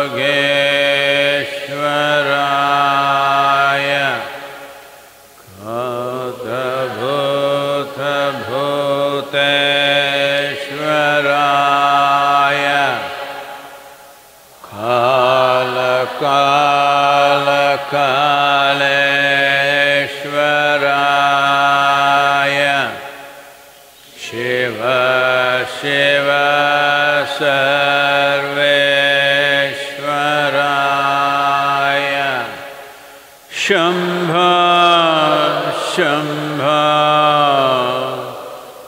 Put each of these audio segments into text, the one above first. Yogeshwaraya Kadabhuta Bhuteshwaraya Kala Kala Kaleshwaraya Shiva Shiva Sarve Shambho, Shambho,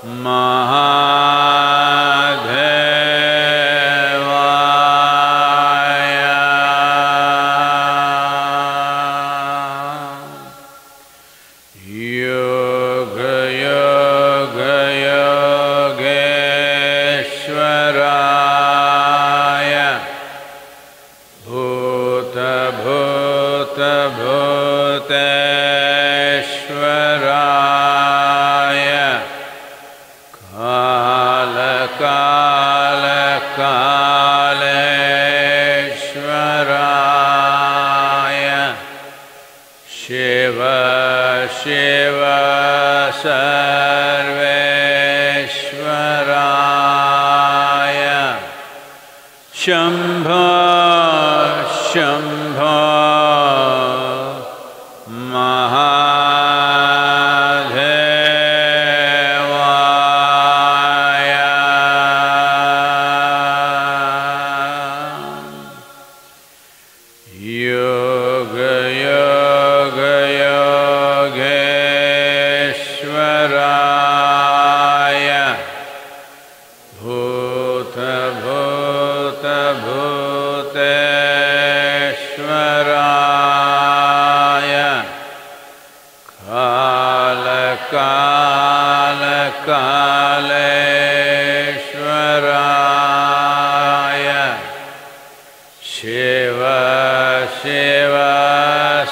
Mahadevaya. Yoga, Yoga, Yogeshwaraya. Bhuta, Bhuta, Bhuta. Bhuteshwaraya Kala Kala Kaleshwaraya Shiva Shiva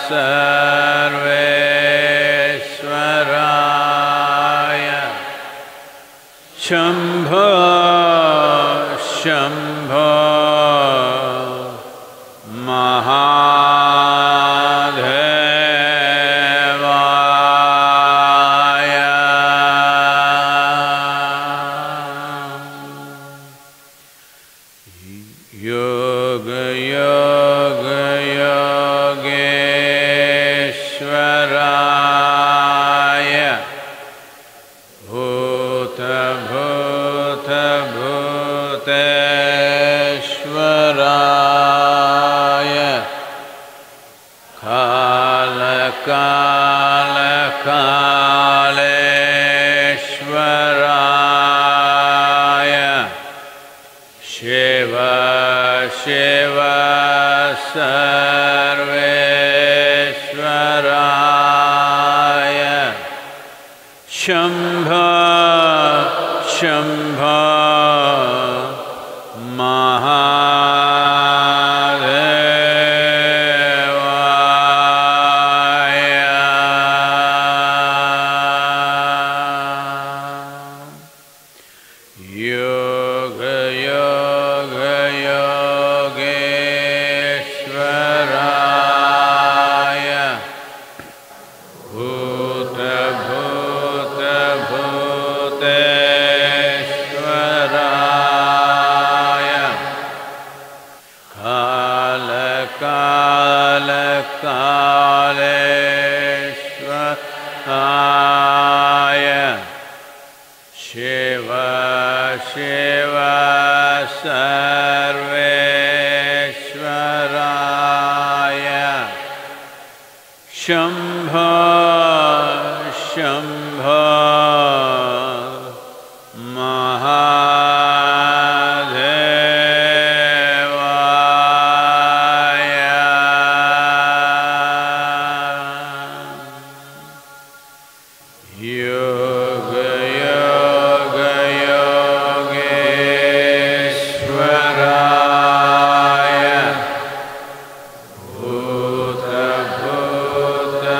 Sarveshwaraya Shambho Shambho Kala Kaleshwaraya Shiva Shiva Sarveshwaraya Shambho Shambho Yoga, Yoga, Yogeshwaraya Bhuta, Bhuta, Bhuteshwaraya Kala, Kala, Kaleshwaraya Shiva Shiva Sarveshwaraya Shambho Shambho Mahadevaya Yoga Yoga Yoga Kala Kaleshwaraya Shiva Shiva Sarveshwaraya Shambho Shambho Yoga, Yoga, Yogeshwaraya Bhuta, Bhuta,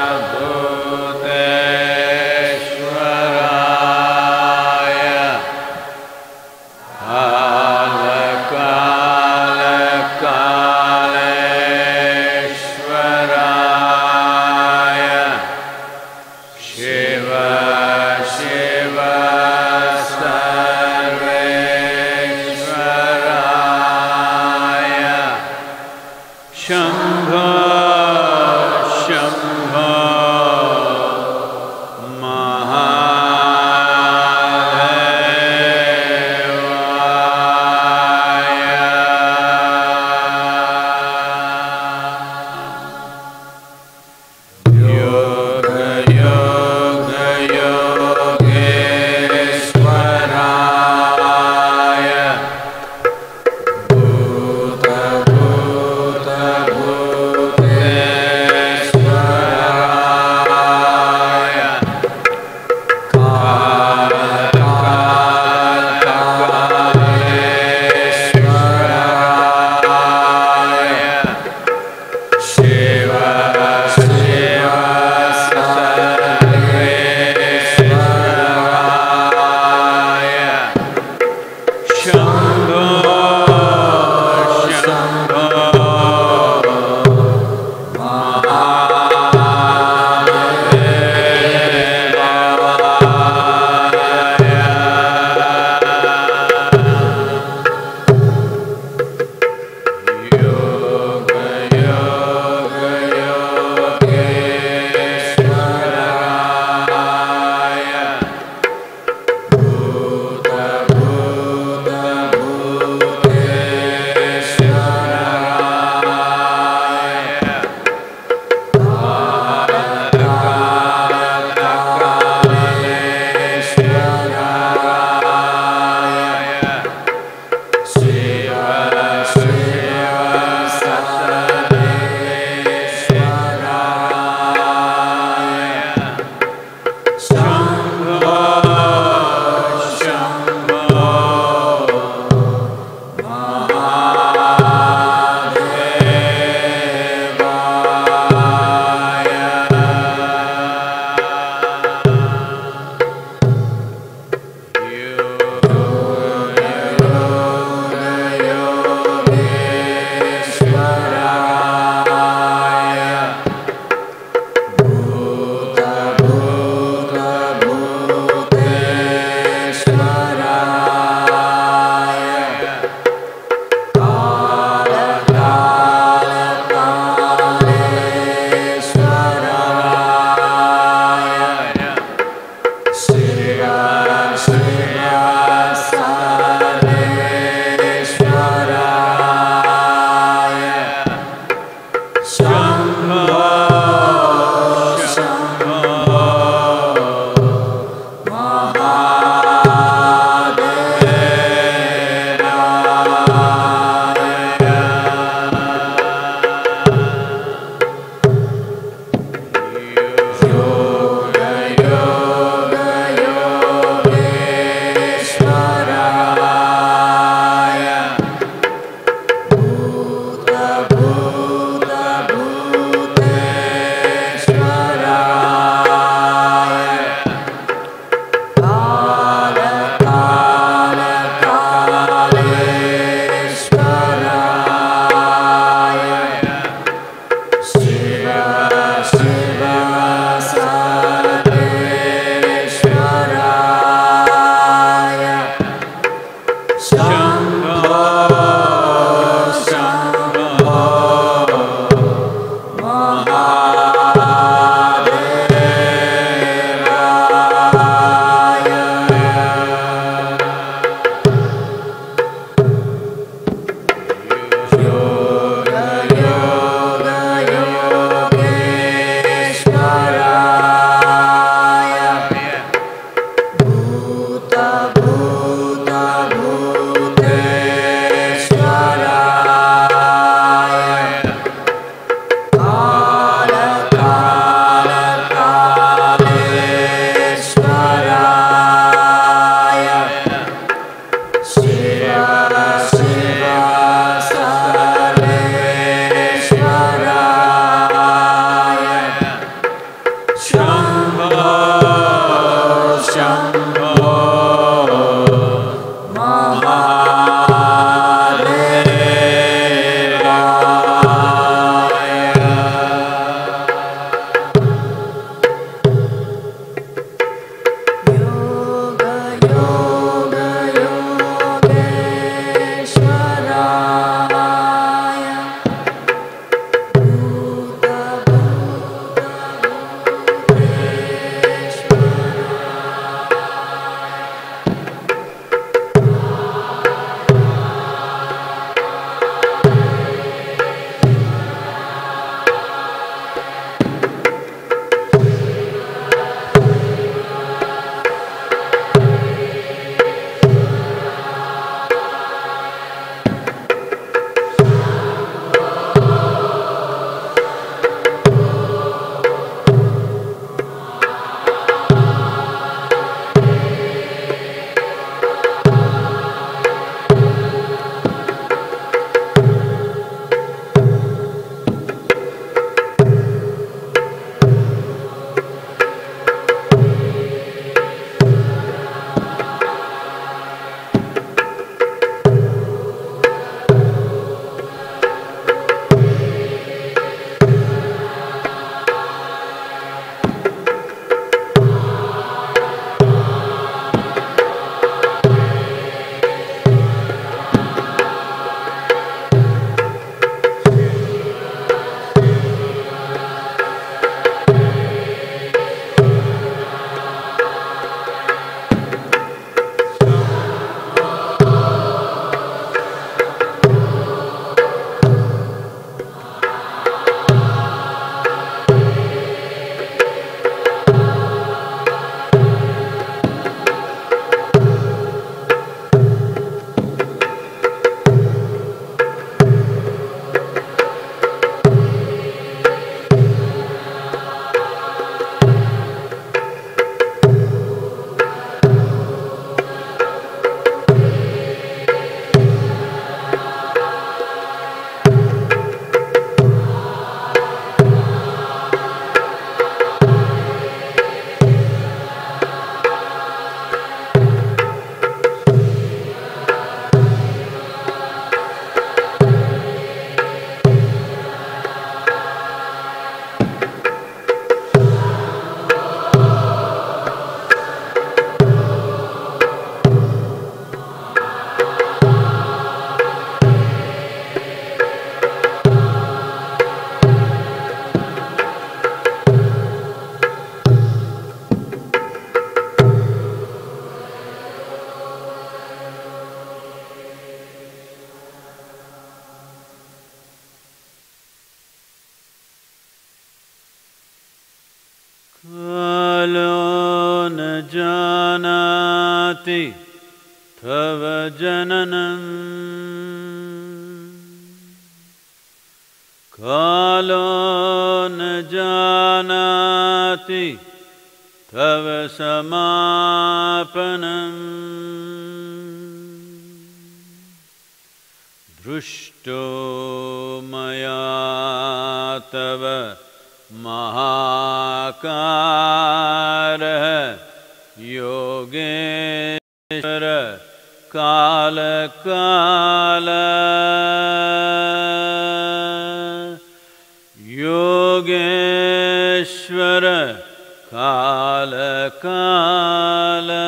Kalo na janati tava jananam. Kalo na janati tava samapanam. Drushto maya tava Mahākāra Yogeshwara Kāla Kāla Yogeshwara Kāla Kāla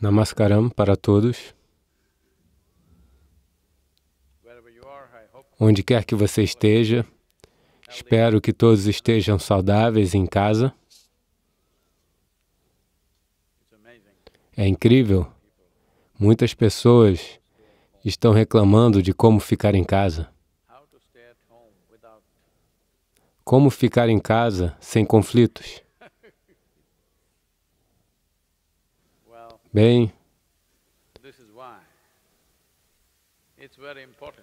Namaskaram para todos. Onde quer que você esteja, espero que todos estejam saudáveis em casa. É incrível. Muitas pessoas estão reclamando de como ficar em casa. Como ficar em casa sem conflitos? Bem,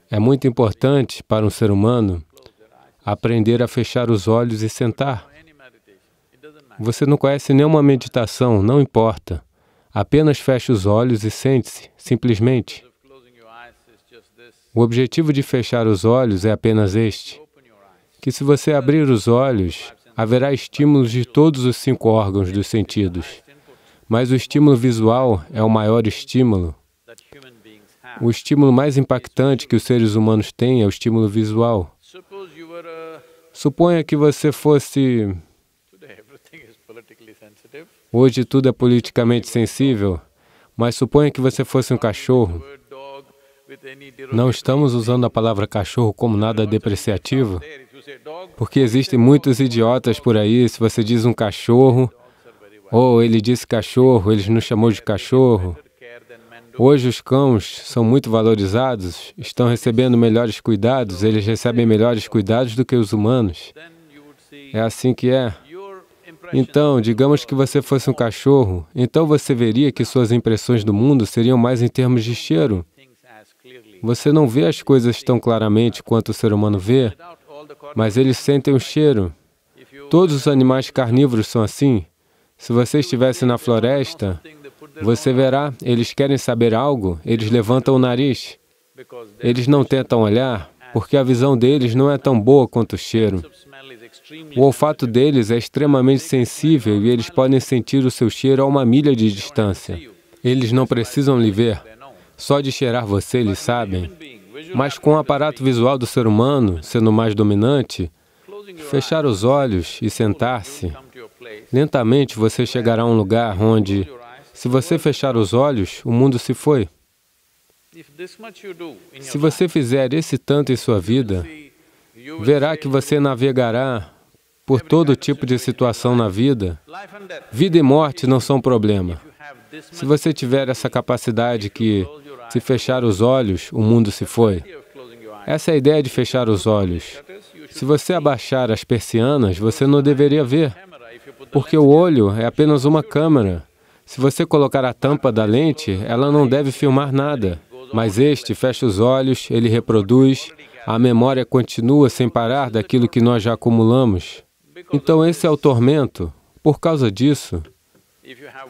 é muito importante para um ser humano aprender a fechar os olhos e sentar. Você não conhece nenhuma meditação, não importa. Apenas feche os olhos e sente-se, simplesmente. O objetivo de fechar os olhos é apenas este, que se você abrir os olhos, haverá estímulos de todos os 5 órgãos dos sentidos. Mas o estímulo visual é o maior estímulo. O estímulo mais impactante que os seres humanos têm é o estímulo visual. Suponha que você fosse... Hoje tudo é politicamente sensível, mas suponha que você fosse um cachorro. Não estamos usando a palavra cachorro como nada depreciativo, porque existem muitos idiotas por aí. Se você diz um cachorro, ou ele disse cachorro, ele nos chamou de cachorro. Hoje os cães são muito valorizados, estão recebendo melhores cuidados, eles recebem melhores cuidados do que os humanos. É assim que é. Então, digamos que você fosse um cachorro, então você veria que suas impressões do mundo seriam mais em termos de cheiro. Você não vê as coisas tão claramente quanto o ser humano vê, mas eles sentem o cheiro. Todos os animais carnívoros são assim. Se você estivesse na floresta, você verá, eles querem saber algo, eles levantam o nariz. Eles não tentam olhar, porque a visão deles não é tão boa quanto o cheiro. O olfato deles é extremamente sensível e eles podem sentir o seu cheiro a uma milha de distância. Eles não precisam lhe ver. Só de cheirar você, eles sabem. Mas com o aparato visual do ser humano sendo mais dominante, fechar os olhos e sentar-se, lentamente você chegará a um lugar onde, se você fechar os olhos, o mundo se foi. Se você fizer esse tanto em sua vida, verá que você navegará por todo tipo de situação na vida. Vida e morte não são problema. Se você tiver essa capacidade que, se fechar os olhos, o mundo se foi. Essa é a ideia de fechar os olhos. Se você abaixar as persianas, você não deveria ver. Porque o olho é apenas uma câmera. Se você colocar a tampa da lente, ela não deve filmar nada. Mas este fecha os olhos, ele reproduz, a memória continua sem parar daquilo que nós já acumulamos. Então esse é o tormento. Por causa disso,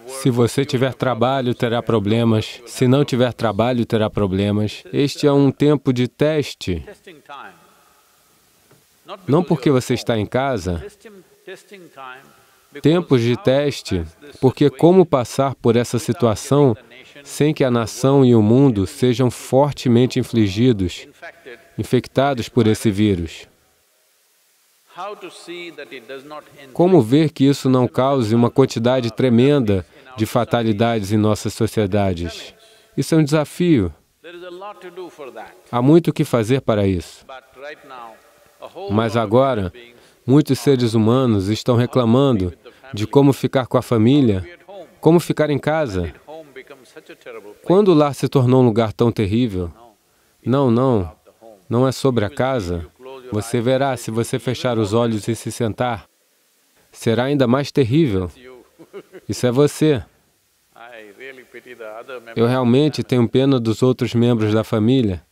se você tiver trabalho, terá problemas. Se não tiver trabalho, terá problemas. Este é um tempo de teste. Não porque você está em casa, tempos de teste, porque como passar por essa situação sem que a nação e o mundo sejam fortemente infectados por esse vírus? Como ver que isso não cause uma quantidade tremenda de fatalidades em nossas sociedades? Isso é um desafio. Há muito o que fazer para isso. Mas agora, muitos seres humanos estão reclamando de como ficar com a família, como ficar em casa. Quando o lar se tornou um lugar tão terrível? Não é sobre a casa. Você verá, se você fechar os olhos e se sentar, será ainda mais terrível. Isso é você. Eu realmente tenho pena dos outros membros da família.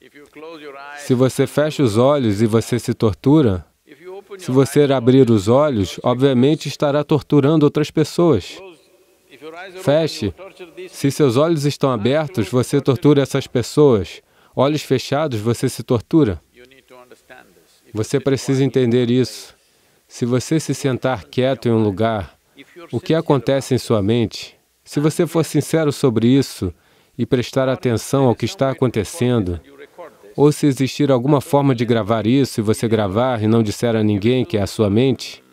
Se você fecha os olhos e você se tortura, se você abrir os olhos, obviamente estará torturando outras pessoas. Feche. Se seus olhos estão abertos, você tortura essas pessoas. Olhos fechados, você se tortura. Você precisa entender isso. Se você se sentar quieto em um lugar, o que acontece em sua mente? Se você for sincero sobre isso e prestar atenção ao que está acontecendo, ou se existir alguma forma de gravar isso e você gravar e não disser a ninguém que é a sua mente,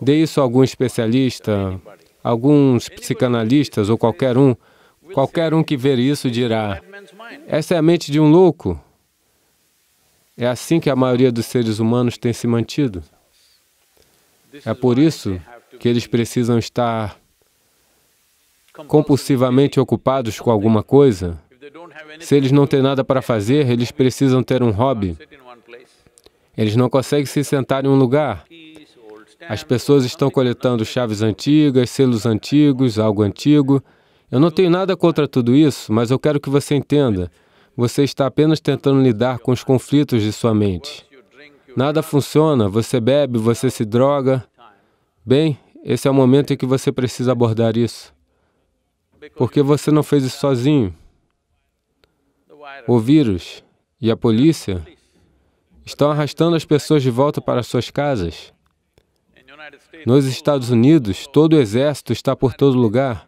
dê isso a algum especialista, alguns psicanalistas ou qualquer um que ver isso dirá, essa é a mente de um louco. É assim que a maioria dos seres humanos tem se mantido. É por isso que eles precisam estar compulsivamente ocupados com alguma coisa. Se eles não têm nada para fazer, eles precisam ter um hobby. Eles não conseguem se sentar em um lugar. As pessoas estão coletando chaves antigas, selos antigos, algo antigo. Eu não tenho nada contra tudo isso, mas eu quero que você entenda. Você está apenas tentando lidar com os conflitos de sua mente. Nada funciona, você bebe, você se droga. Bem, esse é o momento em que você precisa abordar isso. Porque você não fez isso sozinho. O vírus e a polícia estão arrastando as pessoas de volta para suas casas. Nos Estados Unidos, todo o exército está por todo lugar.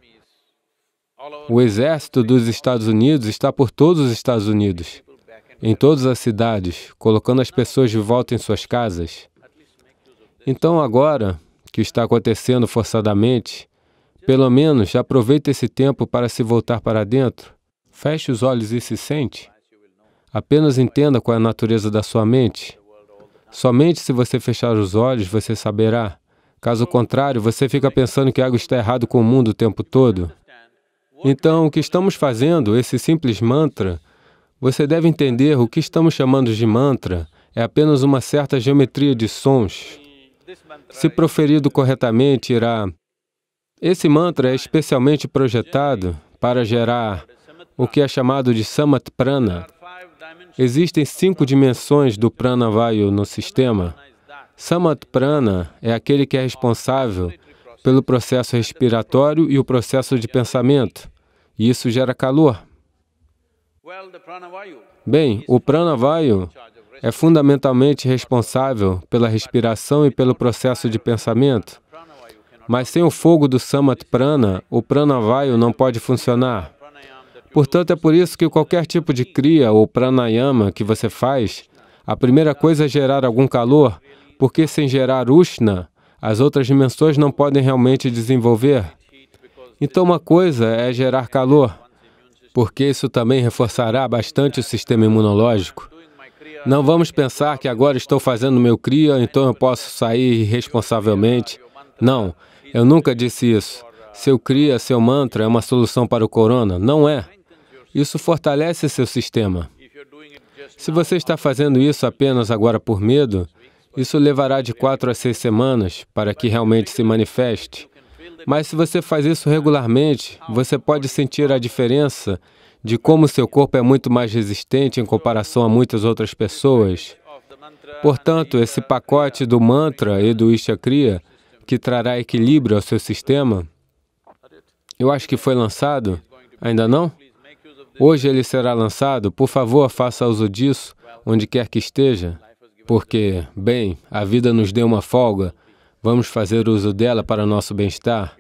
O exército dos Estados Unidos está por todos os Estados Unidos, em todas as cidades, colocando as pessoas de volta em suas casas. Então, agora que está acontecendo forçadamente, pelo menos aproveite esse tempo para se voltar para dentro. Feche os olhos e se sente. Apenas entenda qual é a natureza da sua mente. Somente se você fechar os olhos, você saberá. Caso contrário, você fica pensando que algo está errado com o mundo o tempo todo. Então, o que estamos fazendo, esse simples mantra, você deve entender o que estamos chamando de mantra é apenas uma certa geometria de sons. Se proferido corretamente, irá... Esse mantra é especialmente projetado para gerar o que é chamado de Samat Prana. Existem 5 dimensões do Pranavayu no sistema. Samat Prana é aquele que é responsável pelo processo respiratório e o processo de pensamento, e isso gera calor. Bem, o Pranavayu é fundamentalmente responsável pela respiração e pelo processo de pensamento, mas sem o fogo do Samat Prana, o Pranavayu não pode funcionar. Portanto, é por isso que qualquer tipo de kriya ou pranayama que você faz, a primeira coisa é gerar algum calor, porque sem gerar ushna, as outras dimensões não podem realmente desenvolver. Então, uma coisa é gerar calor, porque isso também reforçará bastante o sistema imunológico. Não vamos pensar que agora estou fazendo meu kriya, então eu posso sair irresponsavelmente. Não, eu nunca disse isso. Seu kriya, seu mantra é uma solução para o corona. Não é. Isso fortalece seu sistema. Se você está fazendo isso apenas agora por medo, isso levará de 4 a 6 semanas para que realmente se manifeste. Mas se você faz isso regularmente, você pode sentir a diferença de como seu corpo é muito mais resistente em comparação a muitas outras pessoas. Portanto, esse pacote do mantra e do Isha Kriya, que trará equilíbrio ao seu sistema, eu acho que foi lançado. Ainda não? Hoje ele será lançado. Por favor, faça uso disso, onde quer que esteja. Porque, bem, a vida nos deu uma folga. Vamos fazer uso dela para nosso bem-estar.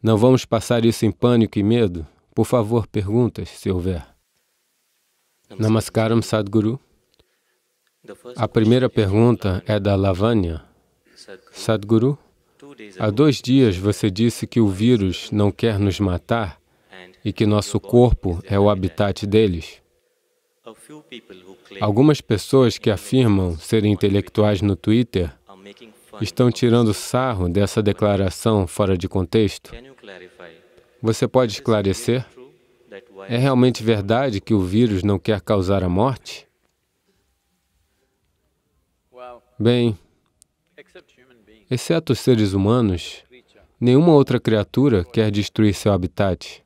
Não vamos passar isso em pânico e medo. Por favor, perguntas, se houver. Namaskaram, Sadhguru. A primeira pergunta é da Lavanya. Sadhguru, há 2 dias você disse que o vírus não quer nos matar e que nosso corpo é o habitat deles. Algumas pessoas que afirmam serem intelectuais no Twitter estão tirando sarro dessa declaração fora de contexto. Você pode esclarecer? É realmente verdade que o vírus não quer causar a morte? Bem, exceto os seres humanos, nenhuma outra criatura quer destruir seu habitat.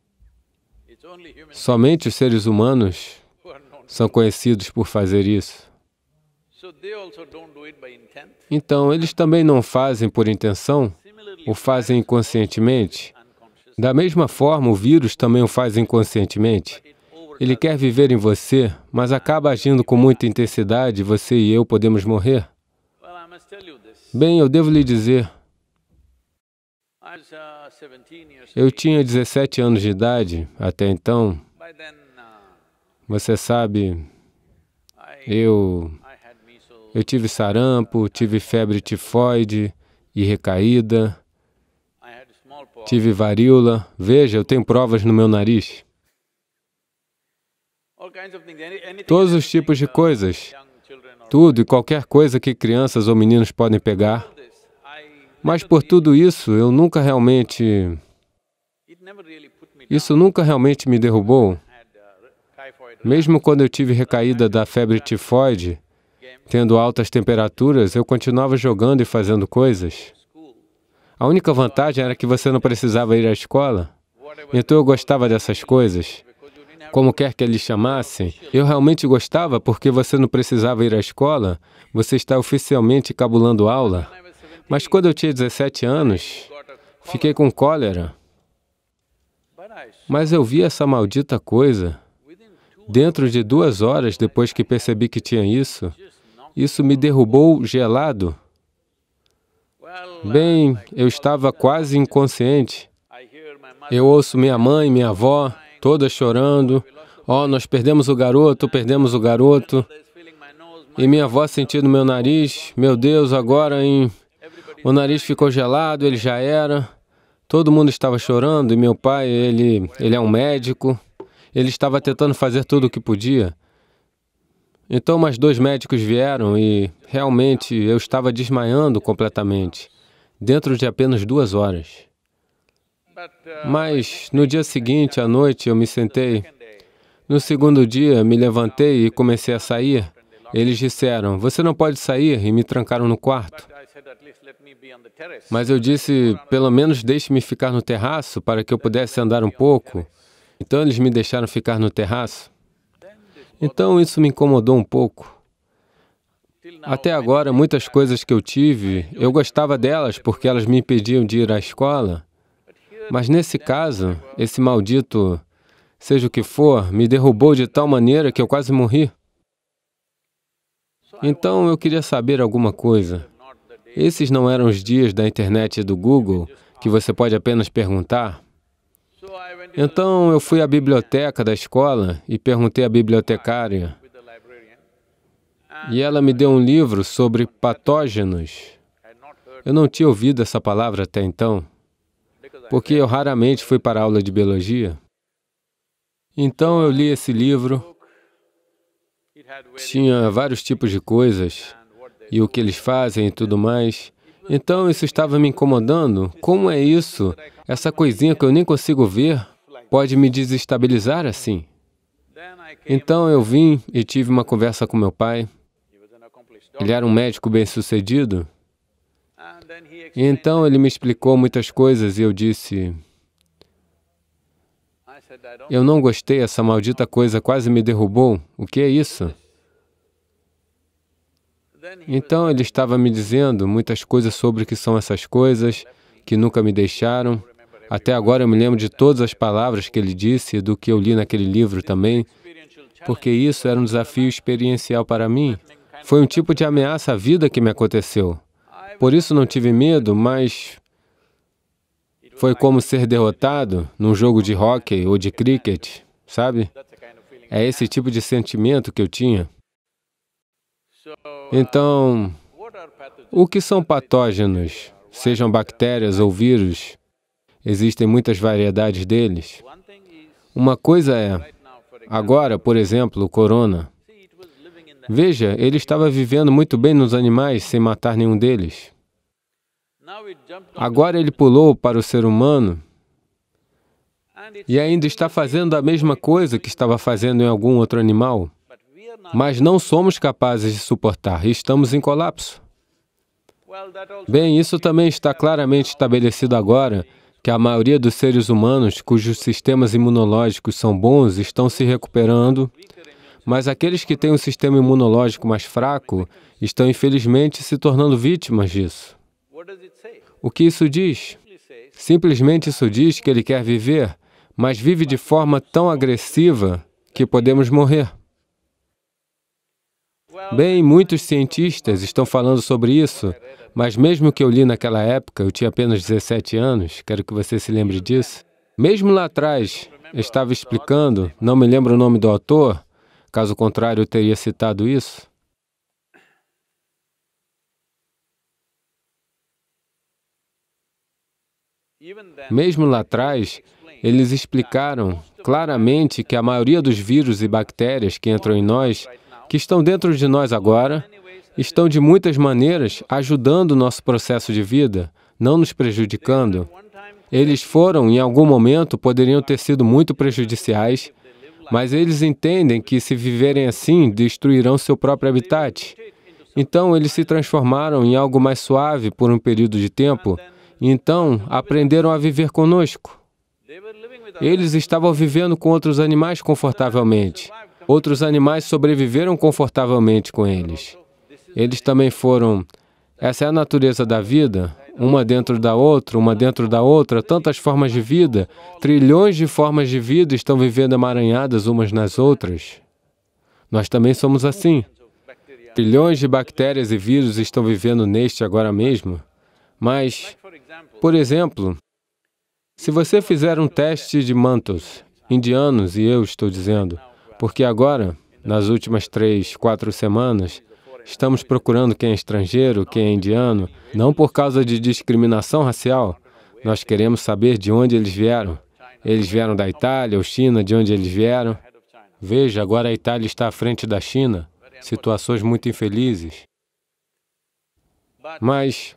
Somente os seres humanos são conhecidos por fazer isso. Então, eles também não fazem por intenção, ou fazem inconscientemente. Da mesma forma, o vírus também o faz inconscientemente. Ele quer viver em você, mas acaba agindo com muita intensidade, você e eu podemos morrer. Bem, eu devo lhe dizer, eu tinha 17 anos de idade até então. Você sabe, eu tive sarampo, tive febre tifoide e recaída, tive varíola. Veja, eu tenho provas no meu nariz. Todos os tipos de coisas, tudo e qualquer coisa que crianças ou meninos podem pegar. Mas por tudo isso, isso nunca realmente me derrubou. Mesmo quando eu tive recaída da febre tifoide, tendo altas temperaturas, eu continuava jogando e fazendo coisas. A única vantagem era que você não precisava ir à escola. Então eu gostava dessas coisas. Como quer que eles chamassem, eu realmente gostava porque você não precisava ir à escola, você está oficialmente cabulando aula. Mas quando eu tinha 17 anos, fiquei com cólera. Mas eu vi essa maldita coisa. Dentro de 2 horas, depois que percebi que tinha isso, isso me derrubou gelado. Bem, eu estava quase inconsciente. Eu ouço minha mãe, minha avó, todas chorando. Oh, nós perdemos o garoto, perdemos o garoto. E minha avó sentindo meu nariz. Meu Deus, agora o nariz ficou gelado, ele já era. Todo mundo estava chorando e meu pai, ele é um médico. Ele estava tentando fazer tudo o que podia. Então, mais 2 médicos vieram e, realmente, eu estava desmaiando completamente, dentro de apenas 2 horas. Mas, no dia seguinte, à noite, eu me sentei. No segundo dia, me levantei e comecei a sair. Eles disseram, "Você não pode sair", e me trancaram no quarto. Mas eu disse, "Pelo menos deixe-me ficar no terraço para que eu pudesse andar um pouco." Então, eles me deixaram ficar no terraço. Então, isso me incomodou um pouco. Até agora, muitas coisas que eu tive, eu gostava delas porque elas me impediam de ir à escola. Mas, nesse caso, esse maldito, seja o que for, me derrubou de tal maneira que eu quase morri. Então, eu queria saber alguma coisa. Esses não eram os dias da internet e do Google, que você pode apenas perguntar. Então, eu fui à biblioteca da escola e perguntei à bibliotecária. E ela me deu um livro sobre patógenos. Eu não tinha ouvido essa palavra até então, porque eu raramente fui para a aula de biologia. Então, eu li esse livro. Tinha vários tipos de coisas e o que eles fazem e tudo mais. Então, isso estava me incomodando. Como é isso? Essa coisinha que eu nem consigo ver pode me desestabilizar assim? Então, eu vim e tive uma conversa com meu pai. Ele era um médico bem-sucedido. Então, ele me explicou muitas coisas e eu disse, eu não gostei, essa maldita coisa quase me derrubou. O que é isso? Então, ele estava me dizendo muitas coisas sobre o que são essas coisas, que nunca me deixaram. Até agora eu me lembro de todas as palavras que ele disse e do que eu li naquele livro também, porque isso era um desafio experiencial para mim. Foi um tipo de ameaça à vida que me aconteceu. Por isso não tive medo, mas foi como ser derrotado num jogo de hóquei ou de cricket, sabe? É esse tipo de sentimento que eu tinha. Então, o que são patógenos? Sejam bactérias ou vírus, existem muitas variedades deles. Uma coisa é, agora, por exemplo, o corona. Veja, ele estava vivendo muito bem nos animais, sem matar nenhum deles. Agora ele pulou para o ser humano e ainda está fazendo a mesma coisa que estava fazendo em algum outro animal, mas não somos capazes de suportar e estamos em colapso. Bem, isso também está claramente estabelecido agora, que a maioria dos seres humanos cujos sistemas imunológicos são bons estão se recuperando, mas aqueles que têm um sistema imunológico mais fraco estão, infelizmente, se tornando vítimas disso. O que isso diz? Simplesmente isso diz que ele quer viver, mas vive de forma tão agressiva que podemos morrer. Bem, muitos cientistas estão falando sobre isso, mas mesmo que eu li naquela época, eu tinha apenas 17 anos, quero que você se lembre disso. Mesmo lá atrás, eu estava explicando, não me lembro o nome do autor, caso contrário eu teria citado isso. Mesmo lá atrás, eles explicaram claramente que a maioria dos vírus e bactérias que entram em nós, que estão dentro de nós agora, estão de muitas maneiras ajudando o nosso processo de vida, não nos prejudicando. Eles foram, em algum momento, poderiam ter sido muito prejudiciais, mas eles entendem que se viverem assim, destruirão seu próprio habitat. Então, eles se transformaram em algo mais suave por um período de tempo. Então, aprenderam a viver conosco. Eles estavam vivendo com outros animais confortavelmente. Outros animais sobreviveram confortavelmente com eles. Eles também foram... Essa é a natureza da vida, uma dentro da outra, tantas formas de vida, trilhões de formas de vida estão vivendo emaranhadas umas nas outras. Nós também somos assim. Trilhões de bactérias e vírus estão vivendo neste agora mesmo. Mas, por exemplo, se você fizer um teste de Mantoux, indianos, e eu estou dizendo, porque agora, nas últimas 3, 4 semanas, estamos procurando quem é estrangeiro, quem é indiano, não por causa de discriminação racial, nós queremos saber de onde eles vieram. Eles vieram da Itália ou China, de onde eles vieram. Veja, agora a Itália está à frente da China, situações muito infelizes. Mas...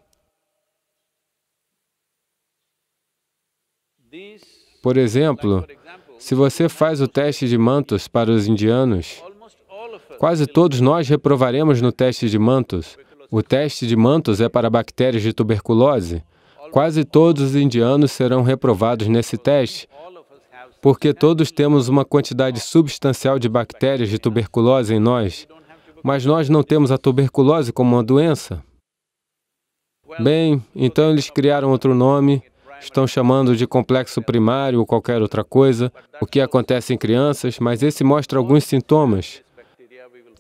Por exemplo, se você faz o teste de Mantoux para os indianos, quase todos nós reprovaremos no teste de Mantoux. O teste de Mantoux é para bactérias de tuberculose. Quase todos os indianos serão reprovados nesse teste, porque todos temos uma quantidade substancial de bactérias de tuberculose em nós, mas nós não temos a tuberculose como uma doença. Bem, então eles criaram outro nome, estão chamando de complexo primário ou qualquer outra coisa, o que acontece em crianças, mas esse mostra alguns sintomas.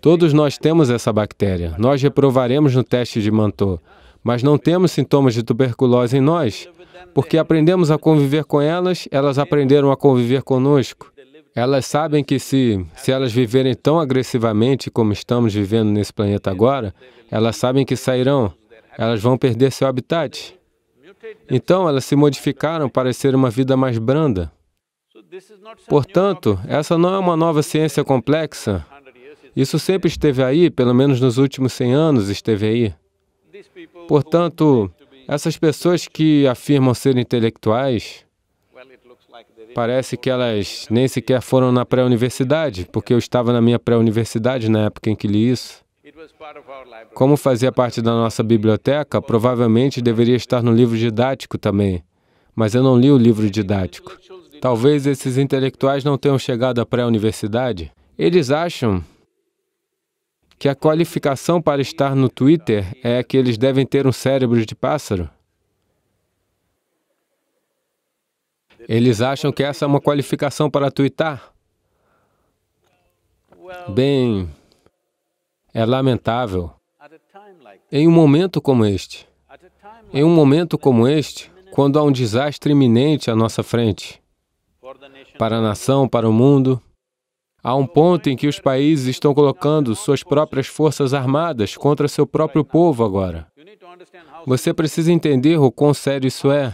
Todos nós temos essa bactéria, nós reprovaremos no teste de Mantoux, mas não temos sintomas de tuberculose em nós, porque aprendemos a conviver com elas, elas aprenderam a conviver conosco. Elas sabem que se elas viverem tão agressivamente como estamos vivendo nesse planeta agora, elas sabem que sairão, elas vão perder seu habitat. Então, elas se modificaram para ser uma vida mais branda. Portanto, essa não é uma nova ciência complexa. Isso sempre esteve aí, pelo menos nos últimos 100 anos esteve aí. Portanto, essas pessoas que afirmam ser intelectuais, parece que elas nem sequer foram na pré-universidade, porque eu estava na minha pré-universidade na época em que li isso. Como fazia parte da nossa biblioteca, provavelmente deveria estar no livro didático também, mas eu não li o livro didático. Talvez esses intelectuais não tenham chegado à pré-universidade. Eles acham que a qualificação para estar no Twitter é que eles devem ter um cérebro de pássaro. Eles acham que essa é uma qualificação para twittar. Bem... É lamentável. Em um momento como este, quando há um desastre iminente à nossa frente, para a nação, para o mundo, há um ponto em que os países estão colocando suas próprias forças armadas contra seu próprio povo agora. Você precisa entender o quão sério isso é,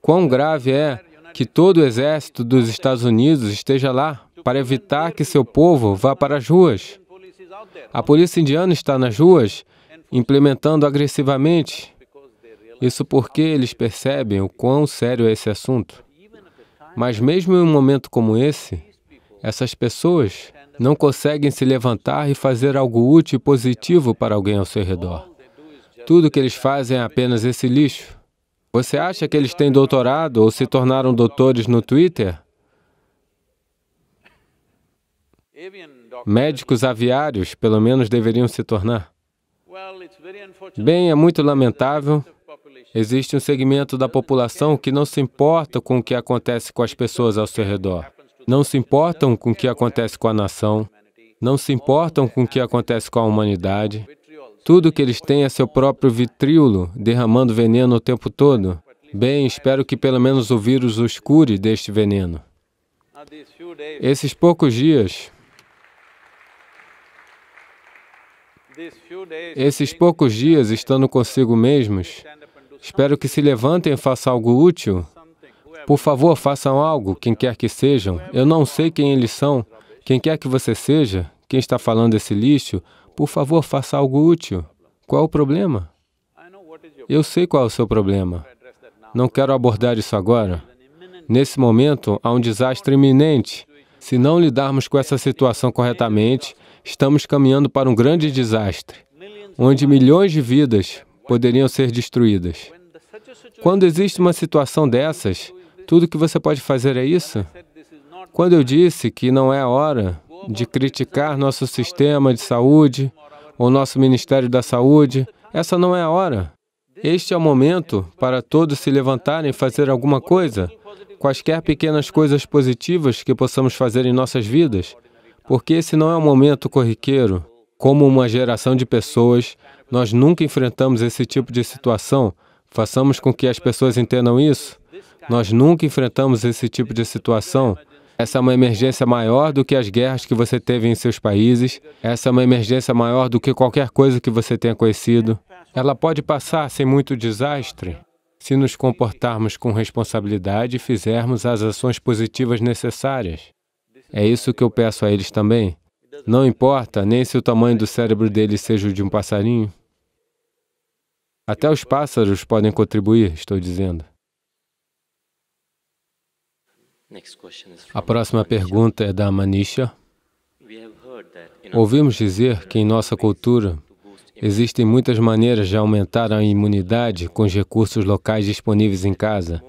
quão grave é que todo o exército dos Estados Unidos esteja lá para evitar que seu povo vá para as ruas. A polícia indiana está nas ruas implementando agressivamente isso porque eles percebem o quão sério é esse assunto. Mas mesmo em um momento como esse, essas pessoas não conseguem se levantar e fazer algo útil e positivo para alguém ao seu redor. Tudo que eles fazem é apenas esse lixo. Você acha que eles têm doutorado ou se tornaram doutores no Twitter? Médicos aviários, pelo menos, deveriam se tornar. Bem, é muito lamentável. Existe um segmento da população que não se importa com o que acontece com as pessoas ao seu redor. Não se importam com o que acontece com a nação, não se importam com o que acontece com a humanidade. Tudo que eles têm é seu próprio ventrículo, derramando veneno o tempo todo. Bem, espero que pelo menos o vírus os cure deste veneno. Esses poucos dias... estando consigo mesmos, espero que se levantem e façam algo útil. Por favor, façam algo, quem quer que sejam. Eu não sei quem eles são. Quem quer que você seja, quem está falando esse lixo, por favor, faça algo útil. Qual é o problema? Eu sei qual é o seu problema. Não quero abordar isso agora. Nesse momento, há um desastre iminente. Se não lidarmos com essa situação corretamente, estamos caminhando para um grande desastre, onde milhões de vidas poderiam ser destruídas. Quando existe uma situação dessas, tudo que você pode fazer é isso. Quando eu disse que não é a hora de criticar nosso sistema de saúde ou nosso Ministério da Saúde, essa não é a hora. Este é o momento para todos se levantarem e fazer alguma coisa, quaisquer pequenas coisas positivas que possamos fazer em nossas vidas, porque esse não é um momento corriqueiro. Como uma geração de pessoas, nós nunca enfrentamos esse tipo de situação. Façamos com que as pessoas entendam isso. Nós nunca enfrentamos esse tipo de situação. Essa é uma emergência maior do que as guerras que você teve em seus países. Essa é uma emergência maior do que qualquer coisa que você tenha conhecido. Ela pode passar sem muito desastre se nos comportarmos com responsabilidade e fizermos as ações positivas necessárias. É isso que eu peço a eles também. Não importa nem se o tamanho do cérebro deles seja o de um passarinho. Até os pássaros podem contribuir, estou dizendo. A próxima pergunta é da Manisha. Ouvimos dizer que em nossa cultura existem muitas maneiras de aumentar a imunidade com os recursos locais disponíveis em casa.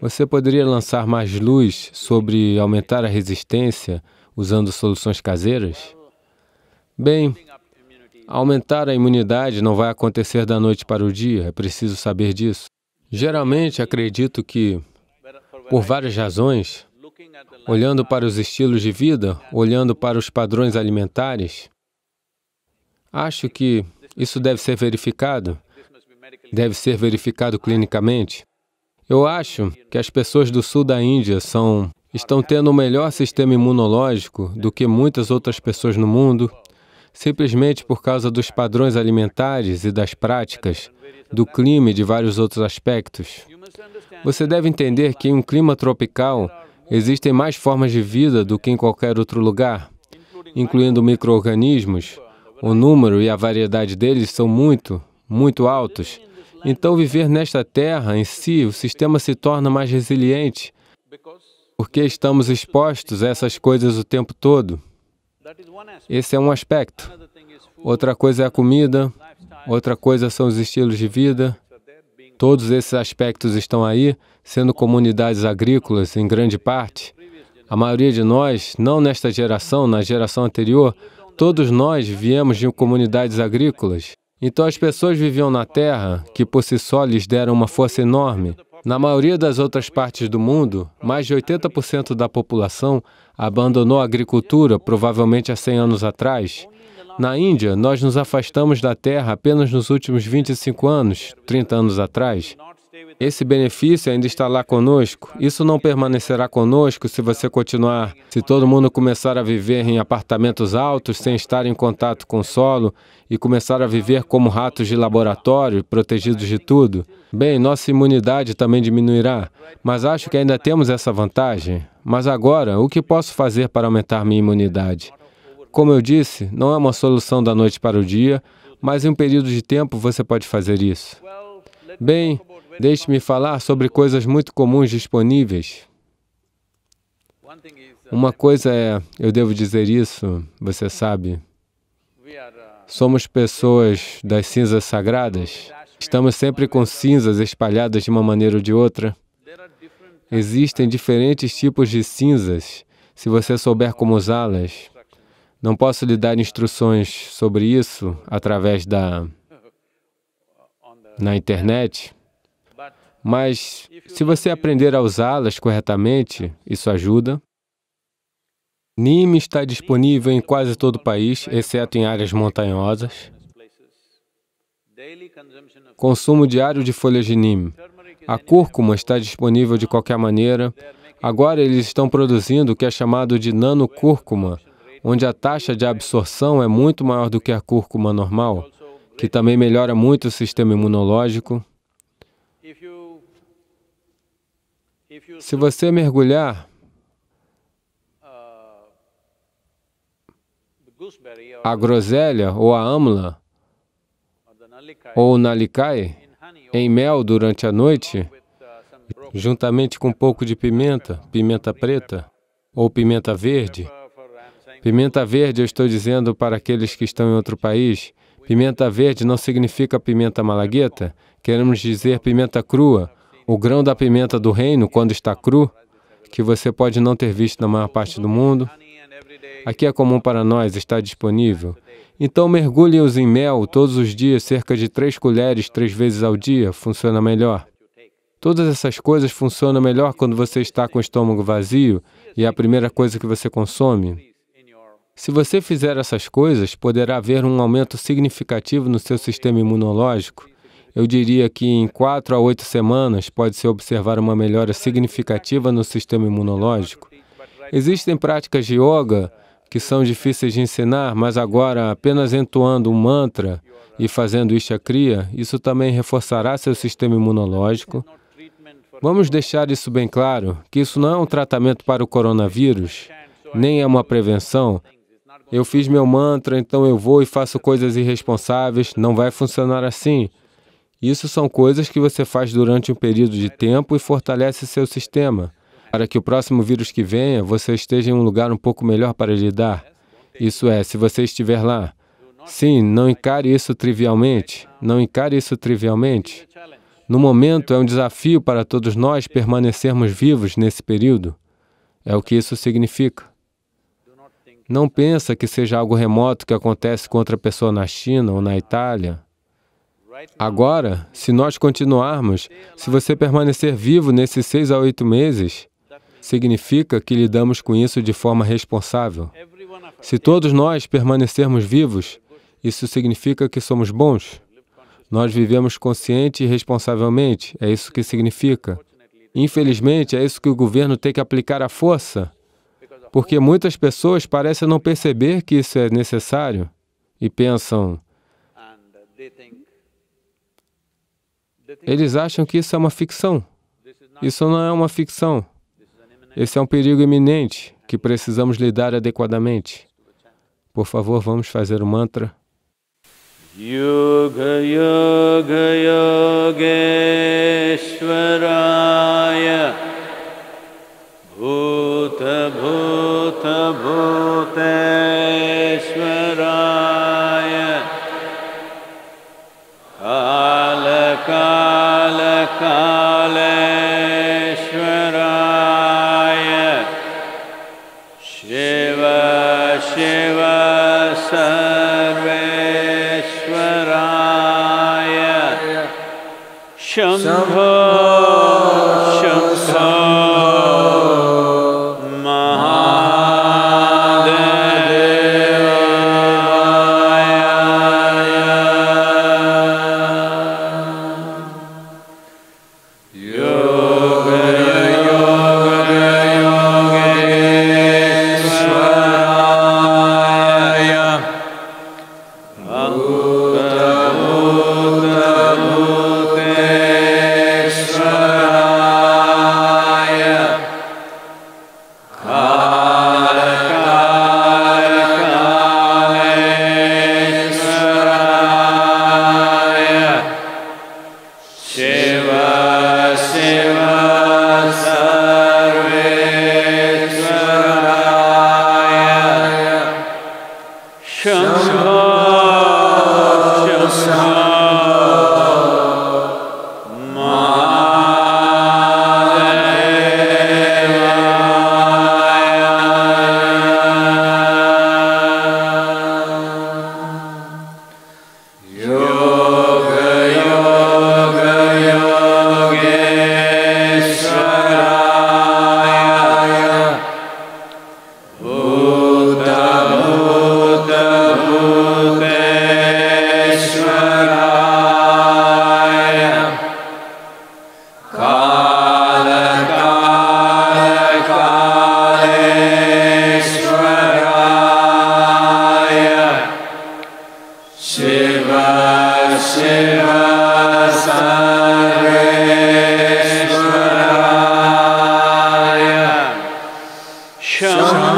Você poderia lançar mais luz sobre aumentar a resistência usando soluções caseiras? Bem, aumentar a imunidade não vai acontecer da noite para o dia, é preciso saber disso. Geralmente, acredito que, por várias razões, olhando para os estilos de vida, olhando para os padrões alimentares, acho que isso deve ser verificado clinicamente. Eu acho que as pessoas do sul da Índia estão tendo um melhor sistema imunológico do que muitas outras pessoas no mundo, simplesmente por causa dos padrões alimentares e das práticas, do clima e de vários outros aspectos. Você deve entender que em um clima tropical existem mais formas de vida do que em qualquer outro lugar, incluindo micro-organismos. O número e a variedade deles são muito, muito altos. Então, viver nesta terra em si, o sistema se torna mais resiliente, porque estamos expostos a essas coisas o tempo todo. Esse é um aspecto. Outra coisa é a comida, outra coisa são os estilos de vida. Todos esses aspectos estão aí, sendo comunidades agrícolas em grande parte. A maioria de nós, não nesta geração, na geração anterior, todos nós viemos de comunidades agrícolas. Então as pessoas viviam na terra, que por si só lhes deram uma força enorme. Na maioria das outras partes do mundo, mais de 80% da população abandonou a agricultura, provavelmente há 100 anos atrás. Na Índia, nós nos afastamos da terra apenas nos últimos 25 anos, 30 anos atrás. Esse benefício ainda está lá conosco. Isso não permanecerá conosco se você continuar, se todo mundo começar a viver em apartamentos altos, sem estar em contato com o solo e começar a viver como ratos de laboratório, protegidos de tudo. Bem, nossa imunidade também diminuirá, mas acho que ainda temos essa vantagem. Mas agora, o que posso fazer para aumentar minha imunidade? Como eu disse, não é uma solução da noite para o dia, mas em um período de tempo você pode fazer isso. Bem, deixe-me falar sobre coisas muito comuns disponíveis. Uma coisa é, eu devo dizer isso, você sabe, somos pessoas das cinzas sagradas. Estamos sempre com cinzas espalhadas de uma maneira ou de outra. Existem diferentes tipos de cinzas, se você souber como usá-las. Não posso lhe dar instruções sobre isso através na internet, mas se você aprender a usá-las corretamente, isso ajuda. Nim está disponível em quase todo o país, exceto em áreas montanhosas. Consumo diário de folhas de Nim. A cúrcuma está disponível de qualquer maneira. Agora eles estão produzindo o que é chamado de nanocúrcuma, onde a taxa de absorção é muito maior do que a cúrcuma normal, que também melhora muito o sistema imunológico. Se você mergulhar, a groselha ou a amla ou nalikai em mel durante a noite, juntamente com um pouco de pimenta, pimenta preta ou pimenta verde. Pimenta verde, eu estou dizendo para aqueles que estão em outro país, pimenta verde não significa pimenta malagueta, queremos dizer pimenta crua, o grão da pimenta do reino, quando está cru, que você pode não ter visto na maior parte do mundo. Aqui é comum para nós, está disponível. Então, mergulhe-os em mel todos os dias, cerca de 3 colheres, 3 vezes ao dia, funciona melhor. Todas essas coisas funcionam melhor quando você está com o estômago vazio e é a primeira coisa que você consome. Se você fizer essas coisas, poderá haver um aumento significativo no seu sistema imunológico. Eu diria que em 4 a 8 semanas pode-se observar uma melhora significativa no sistema imunológico. Existem práticas de yoga que são difíceis de ensinar, mas agora, apenas entoando um mantra e fazendo Isha Kriya, isso também reforçará seu sistema imunológico. Vamos deixar isso bem claro, que isso não é um tratamento para o coronavírus, nem é uma prevenção. Eu fiz meu mantra, então eu vou e faço coisas irresponsáveis, não vai funcionar assim. Isso são coisas que você faz durante um período de tempo e fortalece seu sistema, para que o próximo vírus que venha, você esteja em um lugar um pouco melhor para lidar. Isso é, se você estiver lá. Sim, não encare isso trivialmente. Não encare isso trivialmente. No momento, é um desafio para todos nós permanecermos vivos nesse período. É o que isso significa. Não pensa que seja algo remoto que acontece com outra pessoa na China ou na Itália. Agora, se nós continuarmos, se você permanecer vivo nesses 6 a 8 meses, significa que lidamos com isso de forma responsável. Se todos nós permanecermos vivos, isso significa que somos bons. Nós vivemos consciente e responsavelmente, é isso que significa. Infelizmente, é isso que o governo tem que aplicar à força, porque muitas pessoas parecem não perceber que isso é necessário e pensam, eles acham que isso é uma ficção. Isso não é uma ficção. Esse é um perigo iminente que precisamos lidar adequadamente. Por favor, vamos fazer o mantra. Yoga Yoga Yogeshwaraya Bhuta Bhuta Bhuteshwaraya Kala Kala Kaleshwaraya Shiva Shiva Sarveshwaraya Shambho Shambho Mahadeva. Shambho.